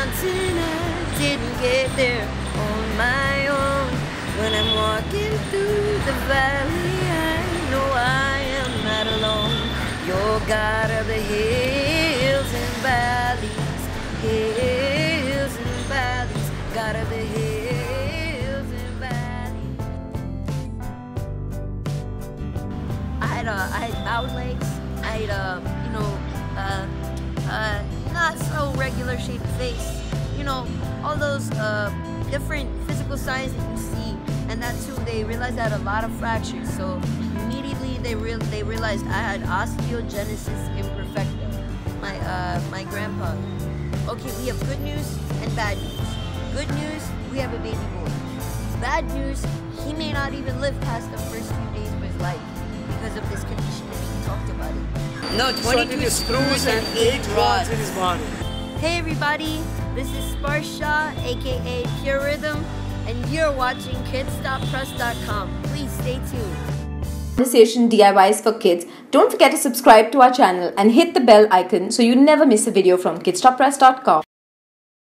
mountain I didn't get there on my own. When I'm walking through the valley, I know I am not alone. You're God of the hills and valleys, hills and valleys, God of the hills and valleys. I had outlegs. I had not so regular shaped face, you know, all those different physical signs that you see, and that too, they realized I had a lot of fractures, so immediately they realized I had osteogenesis imperfecta, my grandpa. Okay, we have good news and bad news. Good news, we have a baby boy. Bad news, he may not even live past the first few days of his life because of this condition that he talked about it. No, 22 screws and 8 rods in his body. Hey everybody, this is Sparsh Shah, aka Pure Rhythm, and you're watching kidsstoppress.com. Please stay tuned. Conversation DIYs for kids. Don't forget to subscribe to our channel and hit the bell icon so you never miss a video from kidsstoppress.com.